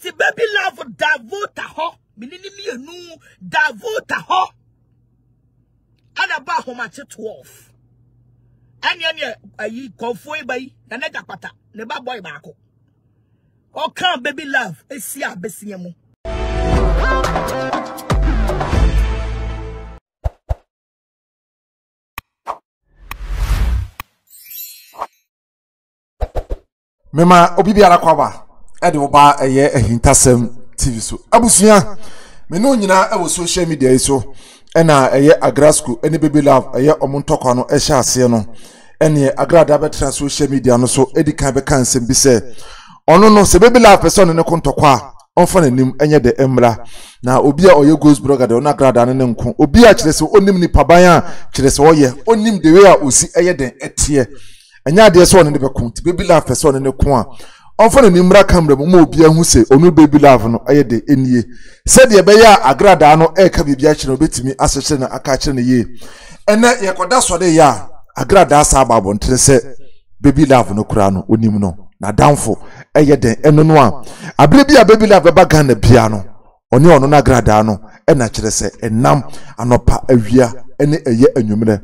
ti baby love davota ho minini mienu davota ho ana ba ho mache 12 anya ayi konfo ebai na naja pata ne ba boy ba ko o kan baby love esi abesie mu Mema obibi ara kwaba e de oba eye ehintasem tv so abusuya me no nyina e social media so e na eye agrasco ene baby love eye omontoko no e sha ase no ene agrada betra social media no so e di kan be kan sem bi se ono no se baby love person ne kontoko a onfa nanim enye de emra na obi a oye ghost blogger de ona agrada ne nko obi a kire se onim ni paban a kire se oye onim de we a osi eye den etie anya de so ne be konti baby love person ne ko a onfa ni mra camera mu obi ahu se onu baby love no aye de enie se de be ya agrada no e ka bibia chire obetimi asese na aka chire ne ye ene ye koda so de ya agrada sa babo ntre se baby love no kura no onim no na danfo eye den eno no a abre bia baby love ba gan na bia no oni ono na agrada no e na chire se enam anopa awia ene eye anwumre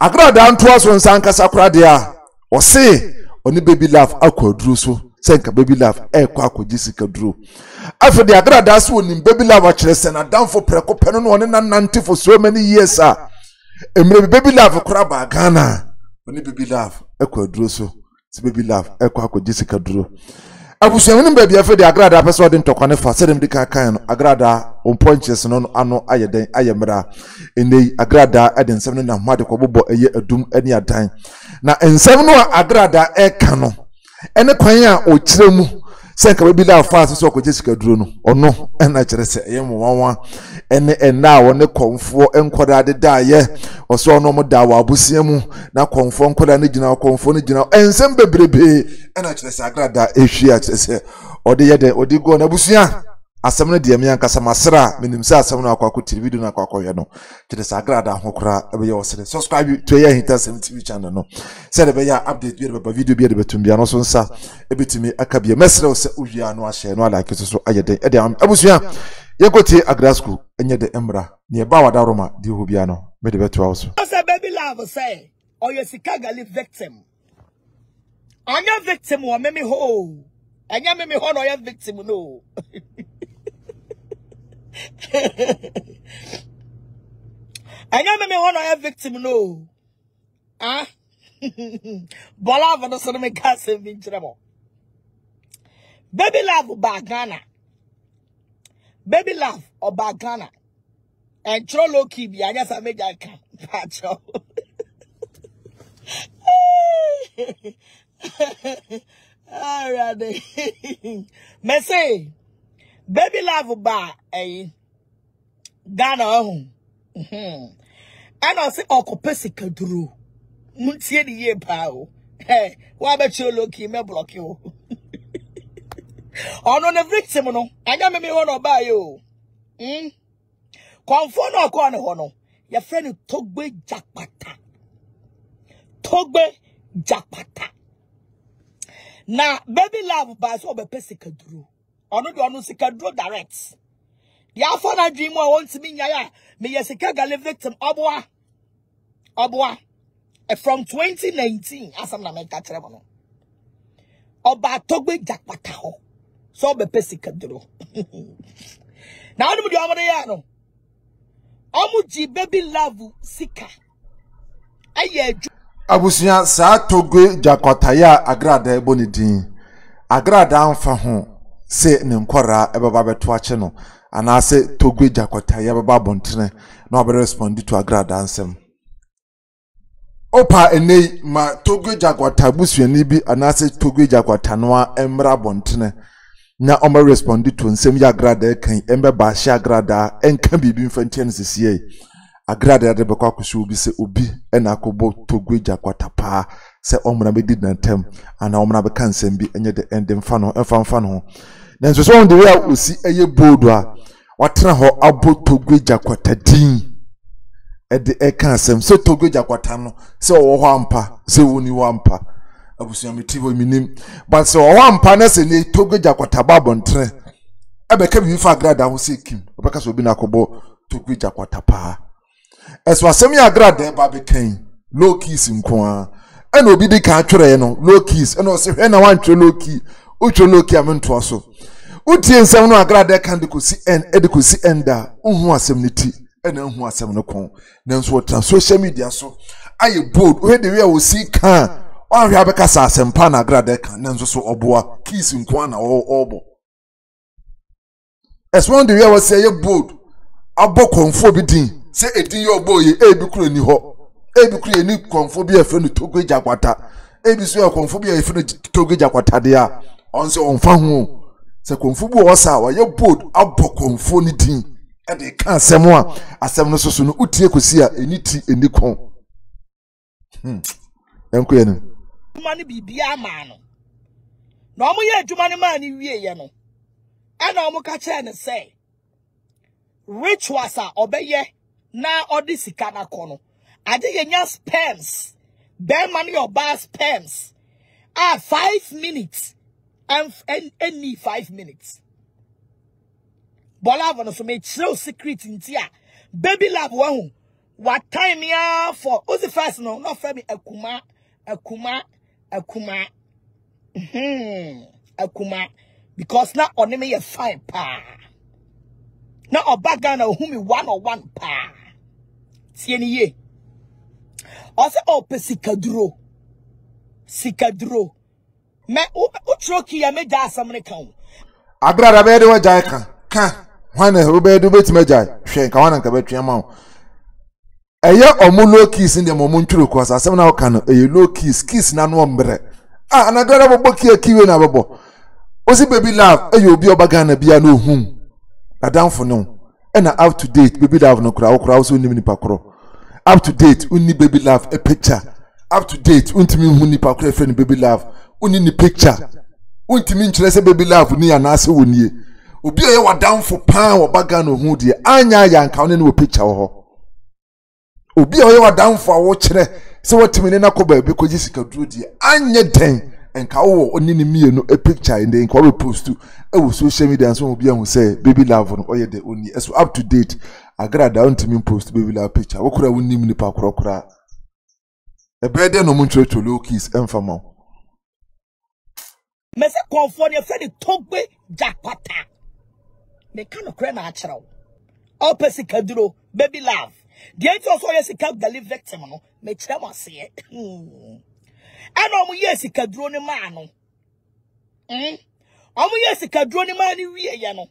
agrada nto aso nsanka sakura de a o se oni baby love akwadru so senka baby love e kwa akwaji sika dru afi de agrada so oni baby love akire se na danfo preko peno no oni nanante for so many years a emre baby love kura ba gana oni baby love akwadru so si baby love e kwa akwaji sika dru abusu oni baby afi de agrada person de ntokwane fa sedem de ka kan agrada on punches no ano ayeden ayemra enei agrada eden sem no na hade ko bobo eye adum ani adan na ensem no agrada e ka no ene kwan a o kire mu se ka baby love fast so ko jesika duro no ono ena kire se eye mo wanwa ene ena wo ne konfo enkoda de daaye oso no mo dawa abusie mu na konfo enkoda ne gina konfo ne gina ensem bebrebe ena kire se agrada ehwi a kire se odi yede odi go na busia asamne de me anka samasra menimsa asamno akwako television na akwako ye no tire sagrada hokura ebe yo sele subscribe to your Ahintasem TV channel no sele be ya update bi be video bi be tumbia no so nsa ebitimi akabie mesre se uwia no ahye no like so ayede e de abusuya ye gote agrasco enye de emra ne ba wada roma di hobia no me de beto awso say baby love say oyo sikagali victim anya victim wo meme ho anya meme ho no oyo victim no I never me one a victim no. Ah, Bola no so me cast in trouble. Baby love bagana. Baby love or bagana. And trollo kibi anya sa me ja kan pacho. All right. Me say baby love ba eh Ghana oh and I say okopesika duro muntie ni ye pa o eh wa be choloki me block you ono ne victim no anya me hono ba yo konfono ko ne hono your friend Togbe Japata na baby love ba so obepesika duro ono do ono sika duro direct ya afana dream wa won't me nyaya me yesika gale victim obwa from 2019 asam na me ka kire mo oba Togbe Japata ho so be pesika duro na onu do amode ya no omuji baby love sika aye abusuya sa Togbe Japata ya agrada ebonidin agrada anfa ho se nenkora ebaba beto ache no ana se Togbe Japata ya baba bontene no abere respond to agrada ansem opa enei ma Togbe Japata busuani bi ana se Togbe Japata no emra bontene na o ma respond to nsem ya agrada kan embe ba shi agrada enka bibi mfantie nsisiye agrada de bekwa kwusu obi se obi ena akobo Togbe Japata pa se omra be did na tem ana omra be kan nsem bi enye de endem fa no emfa no then so on the way out see eye bodwa watena ho abo Togbe Japata din e de e kan asem so Togbe Japata no se wo ho ampa se woni wo ampa abusuametivo minim but so wo ampa na se ne Togbe Japata babontre Ebe kemi mifa grada hose kim. Obeka so bi na kobo tokwi jakwata pa. Eso asemi agrada ba be kan. Low keys nkoa. Ena obi de ka twere no low keys. Ena o se hwe na wan twere low key. O twere low key amento aso. Uti ensem no agrada kan de kosi en e de kosi enda. Ohu asem ne ti. Ena ohu asem ne kon. Nanso o social media so aye bold. O he de we o si kan. Wa hwe abeka sa asem pa na agrada kan. Nanso so oboa keys nkoa na obo. As one day I was say bold, I bought conformity. Say a day your boy, a be clean you ho, a be clean you conformity a friend to go jaguata, a be so conformity a friend to go jaguata there. On so on famu, say conformity was our your bold, I bought conformity. And they can't say more. I say no so soon. Uti ekusia eniti enikon. Enkuye. Money be biya mano. No money to money money we yano. And I'm going to say, rich was a obey, now all this is kind of corner. I think you spams, bear money or bar spams. 5 minutes, and any 5 minutes. Bola vano so me chill secret in tia. Baby lab wahu. What time ya for? Who's the first no? Not for me. Akuma. Akuma. Because now on me a fine pa. Now a background of whom 101 pa. See any ye. Also open sikadro. Sikadro. Me utroki ya me da some account. Agra bedu wa jaika. Ka one rubedu bit me jai. Shenka one and kabetri amount. A year or moon low kiss in the moment true cause I seven hour can a low kiss nan one bre. Ah, and I got a book here kiwi na babo. Osi baby love, you be obagana be no home. I down for no. And up to date, baby love no crowd crowds only mini pakro. Up to date, only baby love a picture. Up to date, unti me huni pakro friend baby love. Only ni picture. Unti me interest baby love ni anase woni. Obi e wa down for pan obagana hu de. Anya ya nka no picture ho. Obi e wa down for wo kire. So what me na ko ba be ko jisika duro de. Anya den. And Kao only no a picture in the inquiry post to a social media and some will be on say baby love on all the only as up to date. I got down to me post baby love picture. What could I win him in the park? A better no montreal to low keys and for more. Mesa California Freddy Togway Jackpata. They cannot cry natural. All Percy Caduro, baby love. The answer also is a cap that live victim. Make them say it. Ano mu yesi kadro ni ma no. Omu yesi kadro ni ma ni wie ye no.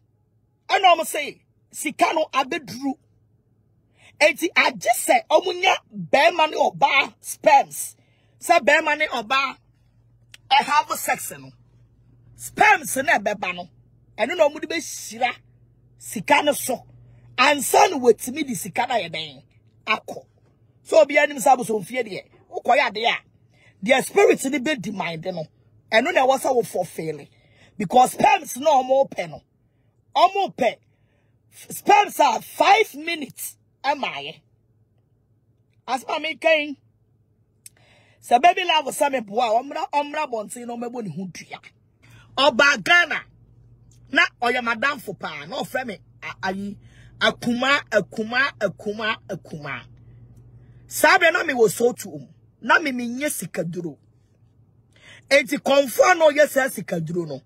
Ano mu say sika no abedru. Enti I just say omu nya bear money or bar sperms. Say bear money or bar I have a sex no. Sperms na beba no. Eno no mu de be shira sika no so. Ansan wetimi di sika na ye den akọ. So bia nim sabu so mfie de. Ukoya de a. Their spirits in the bed demand, no. And no, there was our for failing. Because sperms no more pen. More pen. Sperms are 5 minutes. Am I? As my making. So, baby, love was some boy. Omra Bonsi no me boni hundria. Oba Ghana. Na oya madam for pa. No frame. Ayi. Akuma. Sabe no me was so to na mimi nye sikaduro. Eti konfwa no ye se sikaduro no.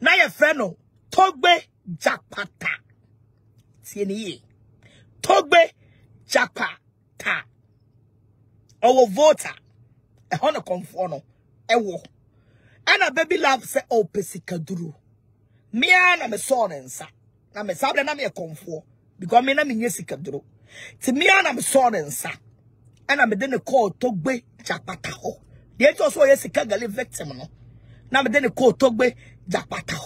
Na ye freno. Togbe Jackpata. Tieni ye. Togbe Jackpata. Owo vota. Ehono konfwa no. Ewo. Ana baby love se ope sikaduro. Mia na me sone nsa. Na me sable na me konfwa. Because me na mi nye sikaduro. Ti mia na me sone nsa. And I'm then a call Togbe Jackpata. The age also yes, a Kagali victim. Now, then a call Togbe Jackpata.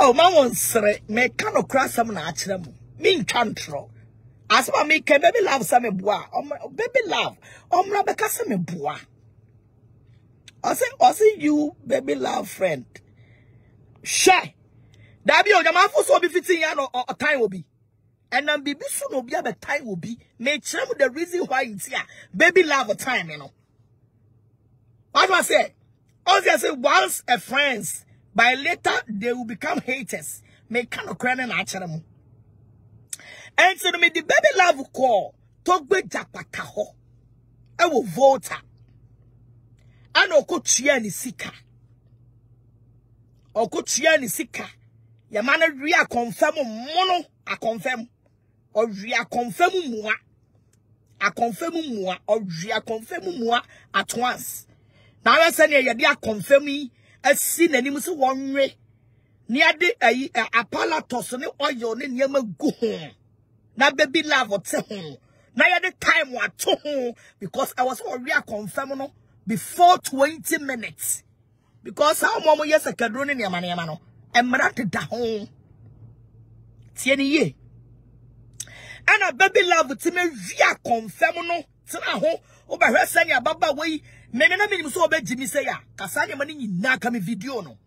Oh, my one sir, may cannot cross some natural mean control. As for me, can baby love some bois, baby love, Rabaka some bois. I say, you baby love friend. Shy. Dabio, the man for so be 15 years or time will be. And then baby soon will be a time will be made channel the reason why it's here. Baby love a time, you know. What do I say? Also I say once a friends, by later they will become haters. me kano krene na achere mu. Enti no me di baby love call togbe japata ho. Ewo volta. Ano ko tia ni sika. Oko tia ni sika. Ya mana ria confirm mono a confirm. O ria confirm moa. A confirm moa o ria confirm moa at once. Na we se ne ye dia confirm yi asi nanim se wonwe. Ni ade ayi apalatos ne oyo ne niam agu ho. Na baby love te ho. Na ye de time wa to ho because I was already confirm no before 20 minutes. Because how momo yes a kadro ne niam na no. Emrat da ho. Tie ni ye. Ana baby love te me via confirm no te na ho obahwe se ne baba we menena minim so obejimi se ya kasa nyama ni naka me video no.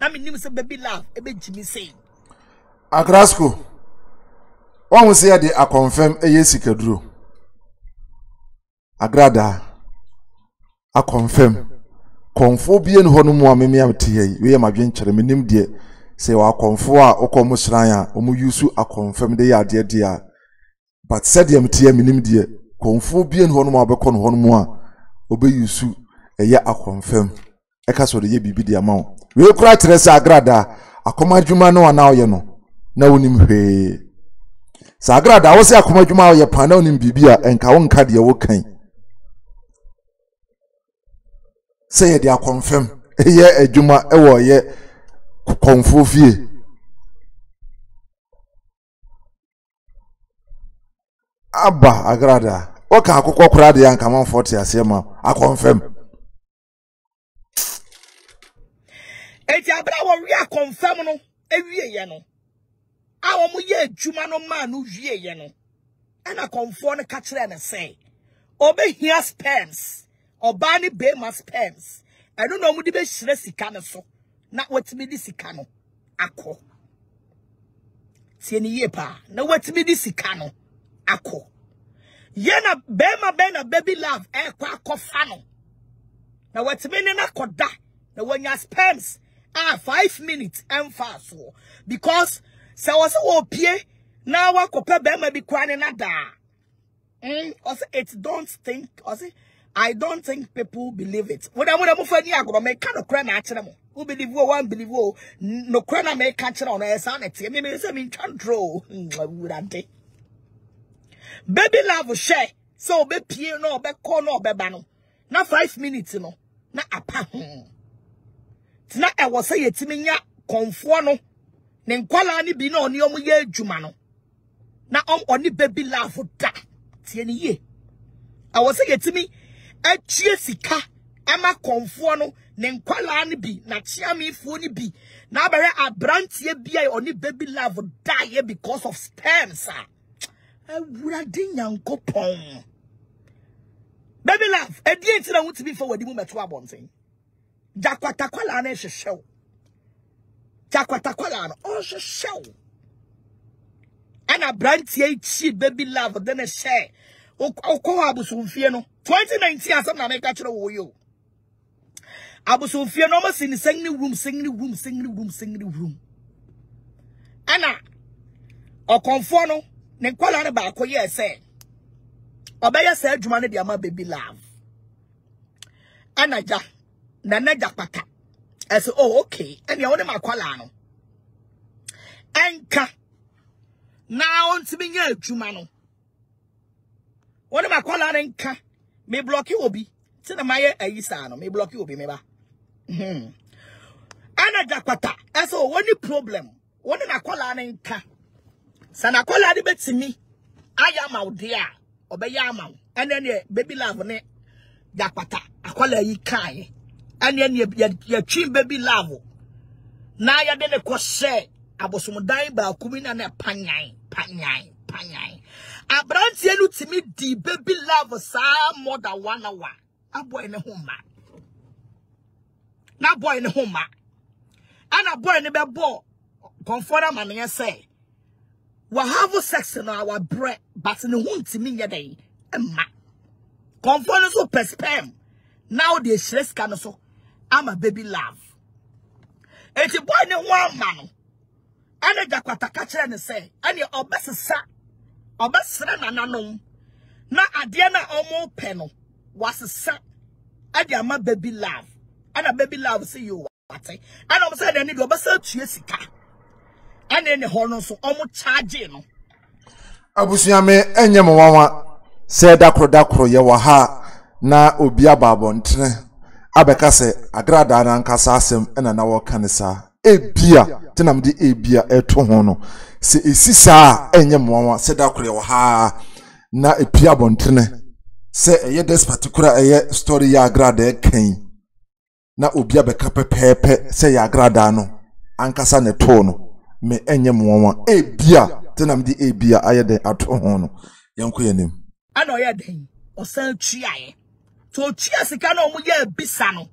Na minim se baby love ebejimi se. Agrasko. One will say they are confirmed a yes, drew. Agrada, I confirm. Confobian Honoma, Mimiamti, we are my venture, minim dear. Say, our confoa, Okomusraya, Omusu, I confirm they are dear, dear. But said the MTA minim dear, Confobian Honoma, Bacon Honoma, obey you soon, a year I confirm. A castle, the year be the amount. We'll cry to rest Agrada, I command you, man, now you know. No name. Sagrada was a comajuma or your panon in Bibia and Kawan Kadia Wokan. Say they are confirmed. A year a juma, a war year confufie. Abba, Agrada. Oka Coco Cradi and Kaman 40 as Yama. I confirm. It's a brow we are confirmed every year. Awo mu ye adwuma no ma no wie ye no ana konfo ne ka kire ne sei obehia spams oba ne be ma spams eno no mu di be hire sika ne so na watimi di sika no akọ tie ne ye pa na watimi di sika no akọ ye na be ma be na baby love e kwa akọfa no na watimi ne na koda na wanya spams 5 minutes and fast so because so was opie na wa kopa be ma bi kwane na da it don't think I don't think people believe it when I mo fa ni agoba me ka no kra na akere mo who believe who one believe who no kra na me ka akere on e sa na tie me say me control wurante baby love share so be pie no be call no be ba no na 5 minutes no na apa tina e wo say yetimi nya konfo no Nenkwala ni bina oni omu ye jumano. Na om oni baby love da. Tieni ye. I was saying to me, e chie sika. Ema konfuano. Nenkwala ni bi. Na chia mi funi bi. Na bare abranti ye biya oni baby love da ye because of sperm sa. E wura di nyanko pong. Baby love. E di enti na wuti bi forward di mu metuwa bonting. Jakwa takwala ane sheshew. Oh, she show. And a brand cheap baby love, then a share. Oh, Abusunfiano 2019 as I'm not making you. Abusunfiano was in the singing room. Anna or Conforno, Nencola about Koya say. Obey said, Jumani, dear my baby love. Anna Ja, Nana Japata. I said, oh, okay. And you only my qualano. Anka. Now on to me, Jumano. One of my qualan anka. May block you, Obi. Tell the Maya Aisano. May block you, Obi, maybe. Anna Jaquata. I saw one problem. One of my qualan anka. Sanacola debates me. I am out there. Obeyama. And then baby love on it. Jaquata. I call her ye kai. And then your chin baby lavo. Now you didn't say about some dying by coming and a panyan. A brand yellow to me, the baby lavo, sir, more than 1 hour. A boy in a home. Now, boy in a home. And a boy in a bed ball. Conform and I say, we have sex in our bread, but in the wound to me, your day. Emma. Conform so perspam. Now they stress can so. I'm a baby love. It's a boy in one man. Ane jakwata kachire ni se. Ane obesisa. Obesira na nanom. Na adiana omo peno. Wasisa. Adi ama baby love. Ana baby love si yo wate. Ana omsa ade ni do obesira tuye sika. Ane ene hono so omo charge no. Abusuyame enye mwawa. Se dakro ye waha. Na obia babo ntine. Abekase agrada na nkasa asem ena na wakanisa. Ebia tena mdi ebia eto hono se esisa enye mwanwa se dakure waha na epia bontene se eye des particular eye story ya agrada ken na obia beka pepepe se ya agrada no ankasa ne to no me enye mwanwa ebia tena mdi ebia ayede ato hono yankoyanim ana oyeden osan tuae to tia sika na omuye ebisa no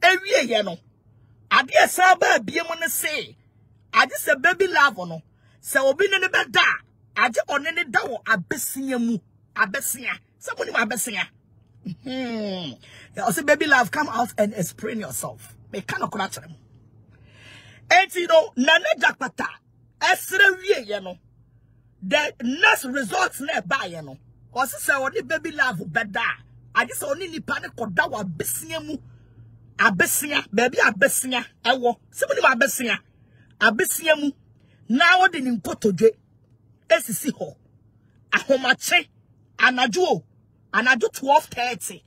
ewie ye no. Abi esaba biemu ne se adi se baby love no se obi ne beda adi onene da wo abesia mu abesia se koni mu abesia also baby love come out and explain yourself me kana kura chere mu enti no na ne jakpata esere wie ye no the next results na ba ye no o se oni baby love beda adi se oni nipa ne koda wo abesia mu abesia baby abesia ewo simoni ma abesia abesia mu na wo de ni nkotodwe esisi ho ahomache anadwo anadwo 12:30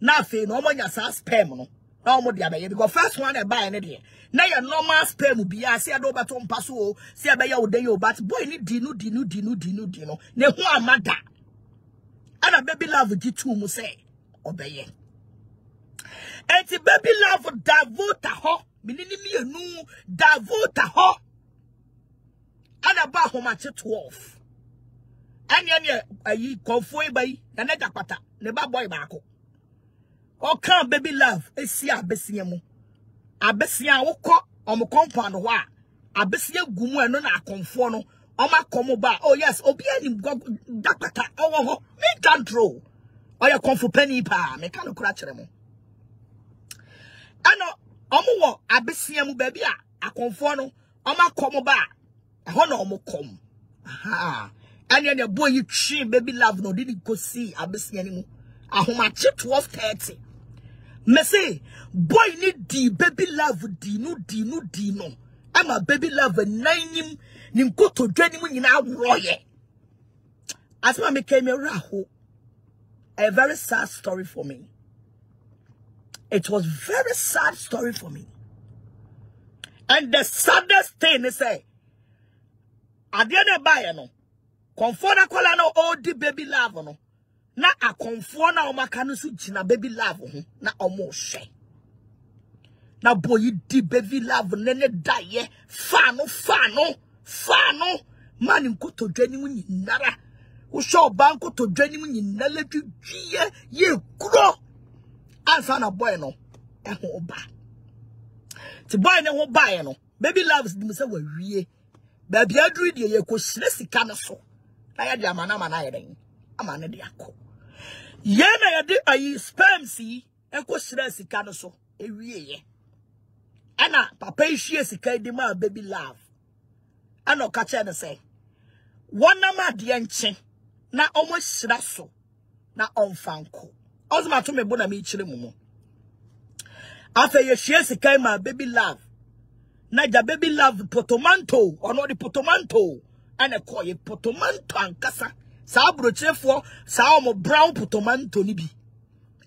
na afi no monya sa spam no na omo dia be because first one e buy ne de na your normal spam bia se do beto mpaso o se be ya odan yo but boy ni dinu ne ho amada ana baby love gitu mu se obeye. And the baby love Davota ho, minini mienu Davota ho. Ana ba ho mache 12. Anya ayi konfoe bayi na nja kwata ne ba boy ba ko. O kan baby love esi abesia mu. Abesia wo ko om compound ho a abesia gumu eno na akonfo no oma komo ba. Oh yes, obi anim dakwata owo ho. Me control. Oya konfo pani pa, me kan okura kire mu. Ano omo abesia mu baby a akonfo no oma komo ba ho na omo kom aha anya ne boy yi twi baby love no didn't go see abesia ni mu ahoma che 12:30 me say boy ni di baby love di no ama baby love nanim ni nkoto dwani mu nyina awroye asma me came raho a very sad story for me. It was very sad story for me. And the saddest thing is say Adiana Bayer no Konfona kola no odi baby love no na akonfona omakanu su jina baby love ho na omo hwe na boy di baby love nene daye fano man nkoto dwani mu nyinara wo show bank to dwani mu nyinala dwie ye kuro. Answer na boy no, eho ba. The boy ne ho ba no. Baby loves the muse we wie. Baby adru de ye ko sire sika na so. Na ya de amana ye den. Amana de akọ. Ye na ye de ayi sperm si e ko sire sika na so e wie ye. Ana papa hie sika de ma baby love. Ana ka che ne say. Wona ma de nche na omo sira so na onfanko. Ozma to me bona mi chire mumu. Afa ye hie sika ma baby love. Na ja baby love potomanto or no the potomanto and a koye potomanto ankasa. Sa brochefo sa omo brown potomanto ni bi.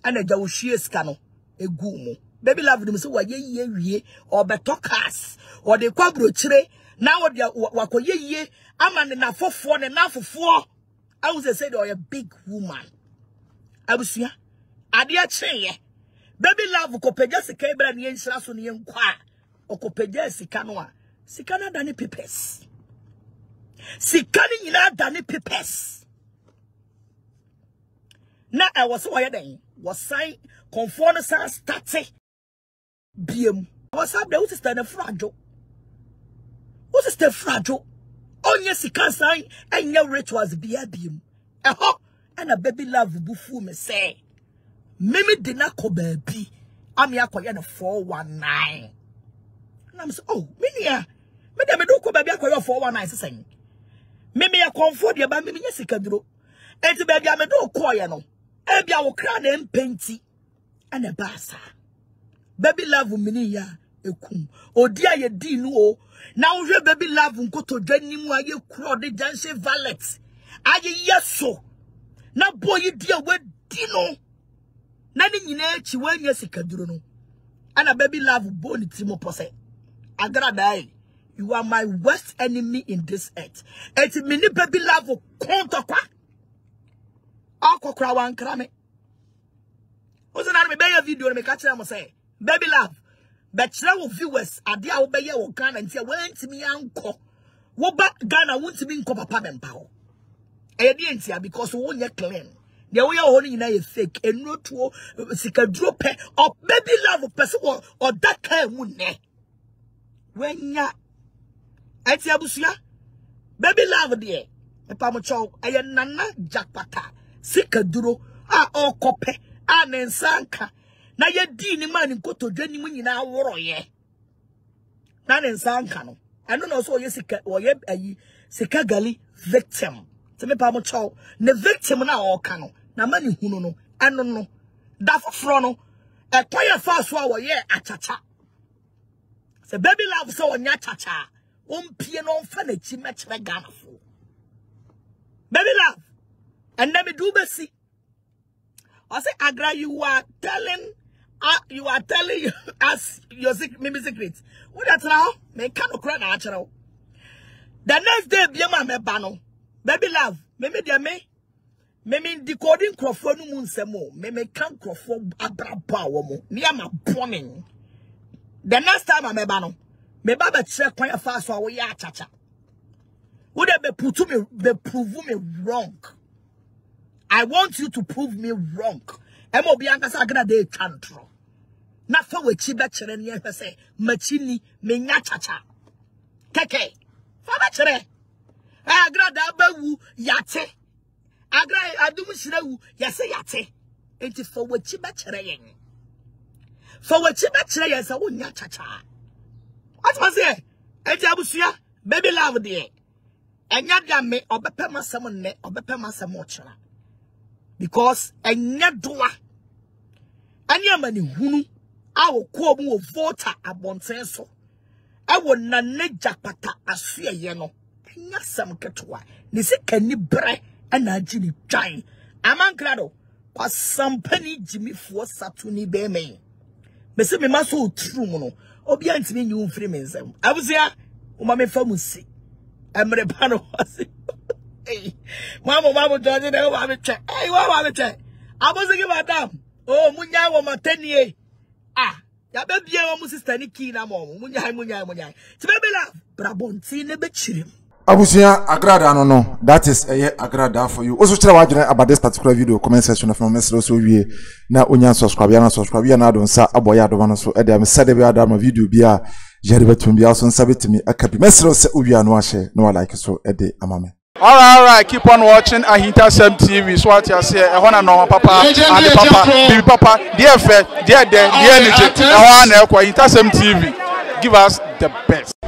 Ana ja wo hie sika no egu mu. Baby love dem se wa ye wie or betokas or de kwa brochire na wo de wa koye ye ama ne na fofo ne na fofo. I was say they are a big woman. Abusia Adia chenye. Baby love ukopeja sika ibra ni yenshira so ni yenkwa. Ukopeja sika noa. Sika na dani pipes. Sika ni yina dani pipes. Na e wasu wa yada yin. Wasai konfono saa stati. Biem. Wasabde usiste ne frajo. Usiste frajo. Onye sika saa yin. Enye rituals biya biem. Eho. And a baby love bufu me say Mimi dina ko baby am ya koye no 419 and I'm say oh minia me dem do ko baby akoye Ghana for 196. Mimi a comfort ya ba mimi nyesikaduro. Enti baby a me do koye no. Ebi a wo kra na empenti. Ana basa. Baby love mini ya ekum. Odi a ye di nu o. Na wo hwe baby love nkoto dwanimu a ye kro de janse valet. Aye yeso. Na boy ye di a we di no. Na ni nyina chi wa nyesikaduro no. Ana baby love boni timo pose. Agradai. You are my worst enemy in this earth. It's mini baby love o konto kwa. Akokra wan krame. Ozo na me be ya video me ka kire mo say, baby love. Be kire wo viewers ade a wo be ye wo Ghana ntia wantimi anko. Wo ba Ghana wantimi nko papa bempa ho. E de ntia because wo nye clean. There we are holding a fake and no two sikaduro pe or baby love person or that kind who ne. When ya Eti abusuya baby love there e pa mo chow aye nana jakpata sikaduro a okope a nensanka na ye di ni man nkotodwani mu nyina woroye na nensanka no eno no so ye sika oye ayi sika gali victim te me pa mo chow ne victim na oka no na mani hunu no eno no da foforo no e toye faso a wo ye achacha se baby love so onya achacha Ompie no mfa na chi mekere ganafo. Baby love. And let me do besi. I say Agra, you are telling us your secret. What that now? Me can okra na achero. The next day biema me ba no. Baby love, me decoding crofo no mu nsemo. Me can crofo abraba wo mo. Me am boning. The next time I me ba no. Me baba tse kwa ya faso awo ya chacha. Would be putu me be prove me wrong. I want you to prove me wrong. Emo bianka sa gna de tantro. Na fa we chi be chere ne hwe se machini me nya chacha. Keke. Fa ba chere. Agra da ba wu yate. Agra adum shire wu yase yate. Enti fa we chi be chere yen. Fa we chi be chere yesa wo nya chacha. What was it? Ejabusia, baby love dear. Enyada me obepema samon ne obepema samochra. Because enyadwa anyamani hunu awo kuobu voter abonsenso. Awo nane japata asue yeno. Enya sam ketwa. Nisi keni bre anaji ni jai. Amankrado pas sampeni jimi fo satuni be me. Mesi me maso true mono. Obianti ni nyu freemensem abusia o ma me famusi emre pa no wase eh mama joje na wa me che eh wa me che abusi ki madam oh munya wo matanie ah ya be bia wo sister ni ki na mo munya ti be la brabonti ne be chirim abusia agrada no no that is eh agrada for you also try wadwene about this particular video comment section of my message so we na onya subscribe ya na don sa aboya do no so e dey am sade be adam video bia jere betum bia so nsabetimi akabi message so we an wa share no like so e dey amame all right keep on watching Ahintasem TV so what you say e hona no papa and the papa baby papa there fe there the energy e hona na kwa Ahintasem TV give us the best.